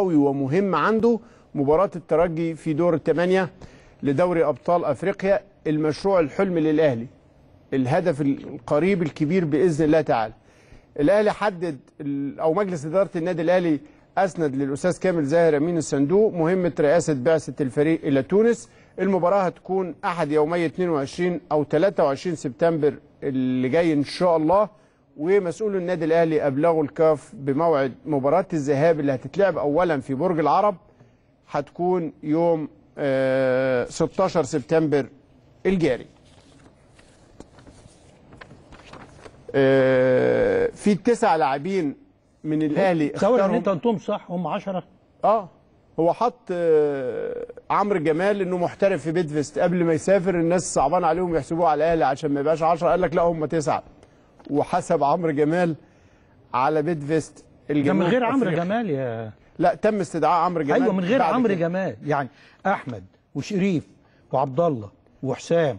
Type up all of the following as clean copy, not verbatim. قوي ومهم عنده مباراة الترجي في دور الثمانية لدوري أبطال أفريقيا، المشروع الحلم للأهلي، الهدف القريب الكبير بإذن الله تعالى. الأهلي حدد أو مجلس إدارة النادي الأهلي أسند للأستاذ كامل زاهر أمين الصندوق مهمة رئاسة بعثة الفريق إلى تونس. المباراة هتكون أحد يومي 22 أو 23 سبتمبر اللي جاي إن شاء الله، ومسؤول النادي الأهلي أبلغوا الكاف بموعد مباراة الذهاب اللي هتتلعب أولا في برج العرب، هتكون يوم 16 سبتمبر الجاري. في 9 لاعبين من الأهلي اختاروا. ان انت قلتهم صح، هم 10. هو حط عمرو جمال انه محترف في بيدفيست قبل ما يسافر، الناس صعبان عليهم يحسبوه على الأهلي عشان ما يبقاش 10، قال لك لا هم 9 وحسب عمرو جمال على بيدفيست. من غير عمرو جمال يا لا تم استدعاء عمرو جمال. ايوه من غير عمرو جمال، يعني احمد وشريف وعبد الله وحسام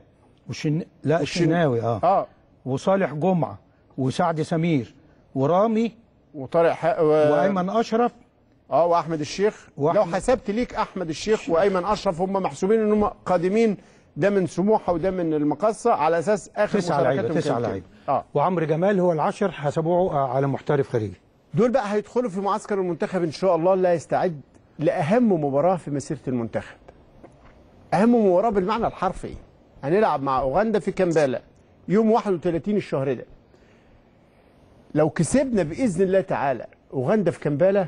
الشناوي وصالح جمعه وسعد سمير ورامي وطارق وايمن اشرف واحمد الشيخ. لو حسبت ليك احمد الشيخ وايمن اشرف هم محسوبين ان هم قادمين، ده من سموحه وده من المقصه، على اساس اخر 9 لعيبه. وعمرو جمال هو العاشر، حسبوه على محترف خليجي. دول بقى هيدخلوا في معسكر المنتخب ان شاء الله اللي هيستعد لاهم مباراه في مسيره المنتخب. اهم مباراه بالمعنى الحرفي. هنلعب مع اوغندا في كمبالا يوم 31 الشهر ده. لو كسبنا باذن الله تعالى اوغندا في كمبالا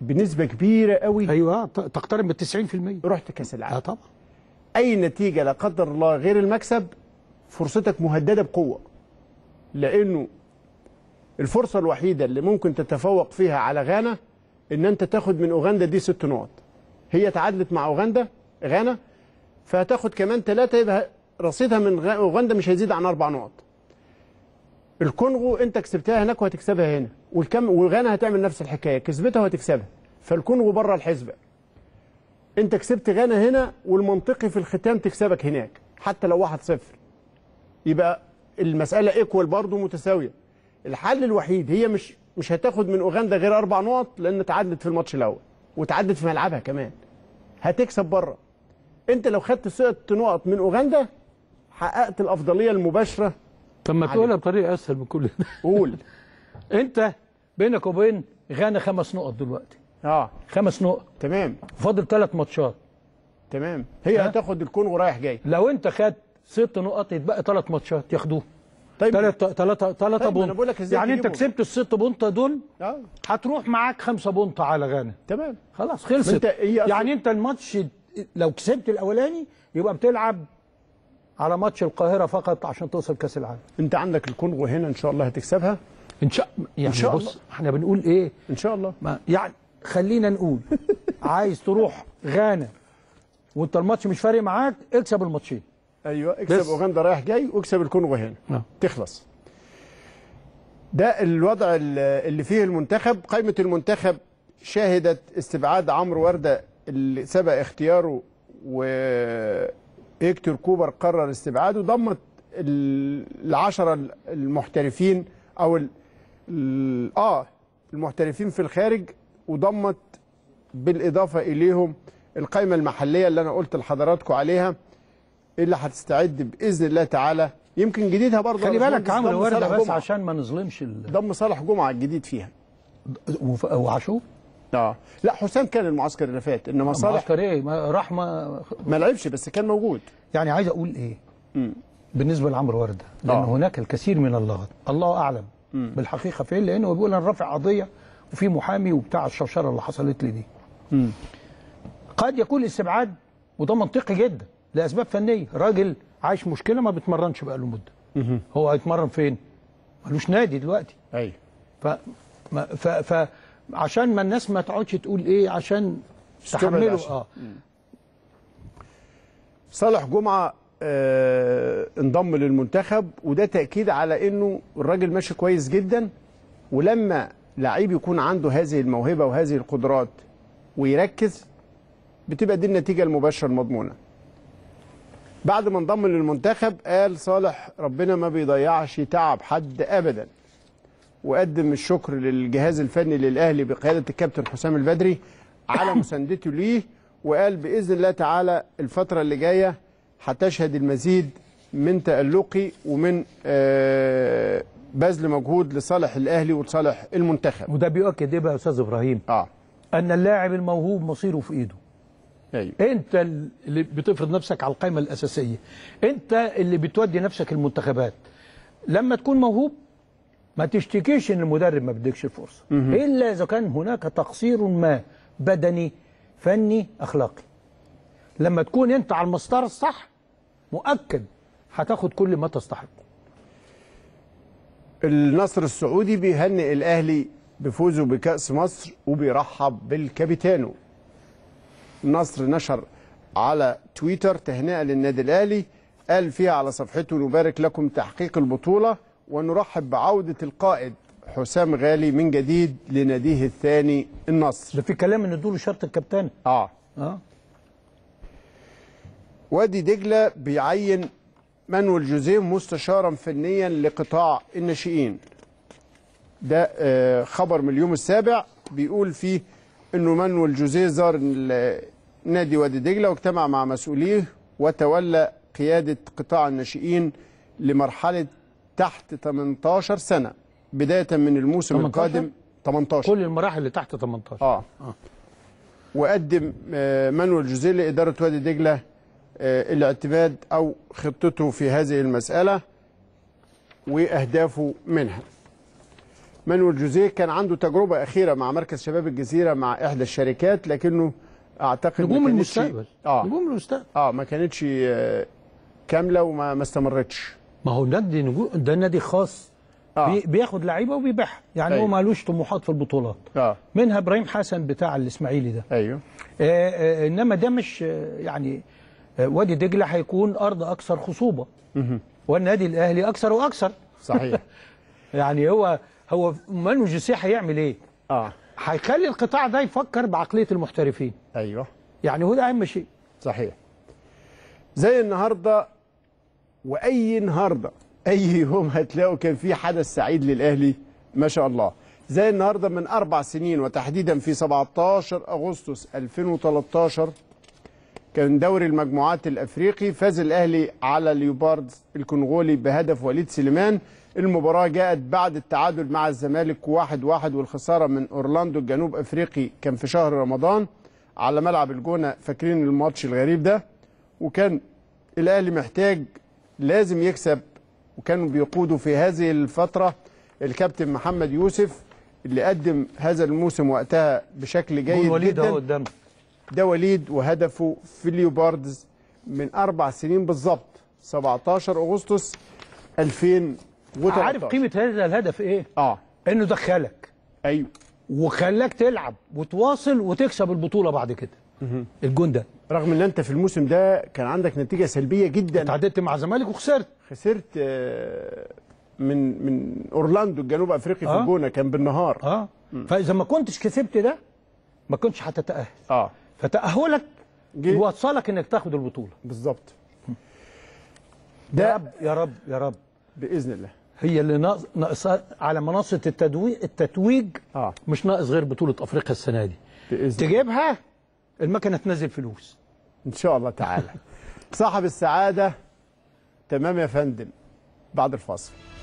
بنسبه كبيره قوي، ايوه تقترب من 90%، رحت كاس العالم. طبعا اي نتيجه لا قدر الله غير المكسب فرصتك مهدده بقوه، لانه الفرصة الوحيدة اللي ممكن تتفوق فيها على غانا إن أنت تاخد من أوغندا دي 6 نقط. هي تعادلت مع أوغندا غانا، فهتاخد كمان 3، يبقى رصيدها من أوغندا مش هيزيد عن 4 نقط. الكونغو أنت كسبتها هناك وهتكسبها هنا، وغانا هتعمل نفس الحكاية، كسبتها وهتكسبها، فالكونغو بره الحسبة. أنت كسبت غانا هنا والمنطقي في الختام تكسبك هناك حتى لو 1-0، يبقى المسألة إيكوال برضه متساوية. الحل الوحيد هي مش هتاخد من اوغندا غير 4 نقط لان اتعدت في الماتش الاول وتعدت في ملعبها كمان، هتكسب بره. انت لو خدت 6 نقط من اوغندا حققت الافضليه المباشره. طب ما تقولها بطريقه اسهل من كل ده. قول. انت بينك وبين غانا 5 نقط دلوقتي. 5 نقط تمام، فاضل 3 ماتشات. تمام، هي هتاخد الكونغو رايح جاي. لو انت خدت 6 نقط يتبقى 3 ماتشات ياخدوه. طيب 3 بونت، يعني انت كسبت ال6 بونت دول هتروح معاك 5 بونت على غانا. تمام خلاص خلصت. انت يعني انت الماتش لو كسبت الاولاني يبقى بتلعب على ماتش القاهره فقط عشان توصل كاس العالم. انت عندك الكونغو هنا ان شاء الله هتكسبها ان شاء الله. بص احنا بنقول ايه ان شاء الله، يعني خلينا نقول عايز تروح غانا وانت الماتش مش فارق معاك اكسب الماتشين. ايوه اكسب اوغندا رايح جاي واكسب الكونغو هنا تخلص. ده الوضع اللي فيه المنتخب. قائمه المنتخب شهدت استبعاد عمرو وردة اللي سبق اختياره، وفيكتور كوبر قرر استبعاده. ضمت ال10 المحترفين او المحترفين في الخارج، وضمت بالاضافه اليهم القائمه المحليه اللي انا قلت لحضراتكم عليها اللي هتستعد باذن الله تعالى. يمكن جديدها برضه خلي بالك عمرو وردة بس عشان ما نظلمش ضم صالح جمعه الجديد فيها وعاشور. لا حسام كان المعسكر اللي فات، انما صالح معسكر ايه راح ما لعبش بس كان موجود. يعني عايز اقول ايه بالنسبه لعمرو وردة، لان هناك الكثير من اللغط، الله اعلم بالحقيقه فين، لانه بيقول انا رافع قضيه وفي محامي وبتاع الشوشره اللي حصلت لي دي. قد يكون الاستبعاد وده منطقي جدا لاسباب فنيه، راجل عايش مشكله ما بيتمرنش بقى له مده. هو هيتمرن فين؟ ملوش نادي دلوقتي. ايوه عشان ما الناس ما تقعدش تقول ايه عشان تحمله. صالح جمعه انضم للمنتخب، وده تاكيد على انه الراجل ماشي كويس جدا. ولما لعيب يكون عنده هذه الموهبه وهذه القدرات ويركز بتبقى دي النتيجه المباشره المضمونه. بعد ما انضم للمنتخب قال صالح ربنا ما بيضيعش تعب حد ابدا، وقدم الشكر للجهاز الفني للأهلي بقيادة الكابتن حسام الفدري على مساندته ليه، وقال بإذن الله تعالى الفترة اللي جاية هتشهد المزيد من تألقي ومن بذل مجهود لصالح الأهلي ولصالح المنتخب. وده بيؤكد ايه بقى يا أستاذ إبراهيم؟ أن اللاعب الموهوب مصيره في إيده. أيوة. أنت اللي بتفرض نفسك على القائمة الأساسية، أنت اللي بتودي نفسك المنتخبات. لما تكون موهوب ما تشتكيش إن المدرب ما بيديكش الفرصة، إلا إذا كان هناك تقصير ما بدني فني أخلاقي. لما تكون أنت على المسطرة الصح مؤكد هتاخد كل ما تستحقه. النصر السعودي بيهنئ الأهلي بفوزه بكأس مصر وبيرحب بالكابيتانو. النصر نشر على تويتر تهنئة للنادي الأهلي قال فيها على صفحته: نبارك لكم تحقيق البطولة ونرحب بعودة القائد حسام غالي من جديد لناديه الثاني النصر. ده في كلام ان ادوله شرط الكابتن. وادي دجلة بيعين مانويل جوزيه مستشارا فنيا لقطاع الناشئين. ده خبر من اليوم السابع بيقول فيه انه مانويل جوزيه زار نادي وادي دجلة واجتمع مع مسؤوليه وتولى قيادة قطاع الناشئين لمرحلة تحت 18 سنة بداية من الموسم 18؟ القادم. 18 كل المراحل اللي تحت 18. وقدم مانويل جوزيه لإدارة وادي دجلة الاعتماد أو خطته في هذه المسألة وأهدافه منها. مانويل جوزيه كان عنده تجربة أخيرة مع مركز شباب الجزيرة مع إحدى الشركات، لكنه أعتقد نجوم المستقبل نجوم المستقبل ما كانتش كاملة وما استمرتش. ما هو نادي نجوم ده نادي خاص بياخد لعيبة وبيبيعها، يعني هو مالوش طموحات في البطولات. منها إبراهيم حسن بتاع الإسماعيلي ده. أيوه. إنما ده مش يعني وادي دجلة هيكون أرض أكثر خصوبة. والنادي الأهلي أكثر وأكثر. صحيح. يعني هو مانويل جوزيه هيعمل إيه؟ هيخلي القطاع ده يفكر بعقلية المحترفين. أيوه. يعني هو ده أهم شيء. صحيح. زي النهارده وأي النهارده أي يوم هتلاقوا كان في حدث سعيد للأهلي ما شاء الله. زي النهارده من 4 سنين وتحديدا في 17 أغسطس 2013 كان دوري المجموعات الأفريقي، فاز الأهلي على ليوباردز الكونغولي بهدف وليد سليمان. المباراة جاءت بعد التعادل مع الزمالك 1-1 والخسارة من أورلاندو الجنوب أفريقي، كان في شهر رمضان على ملعب الجونة. فاكرين الماتش الغريب ده؟ وكان الأهلي محتاج لازم يكسب، وكانوا بيقودوا في هذه الفترة الكابتن محمد يوسف اللي قدم هذا الموسم وقتها بشكل جيد جدا. ده وليد وهدفه في ليوباردز من 4 سنين بالظبط 17 أغسطس 2013. عارف قيمة هذا الهدف إيه؟ إنه دخلك. أيوه. وخلاك تلعب وتواصل وتكسب البطولة بعد كده. الجون ده رغم ان انت في الموسم ده كان عندك نتيجه سلبيه جدا، تعادلت مع الزمالك وخسرت. خسرت من اورلاندو الجنوب افريقي في الجونه، كان بالنهار. فاذا ما كنتش كسبت ده ما كنتش هتتاهل. فتاهلك ووصلك انك تاخد البطوله بالظبط. ده يا رب باذن الله هي اللي ناقصه على منصه التتويج. مش ناقص غير بطوله افريقيا السنه دي باذن تجيبها المكنه تنزل فلوس ان شاء الله تعالى. صاحب السعاده. تمام يا فندم، بعد الفاصل.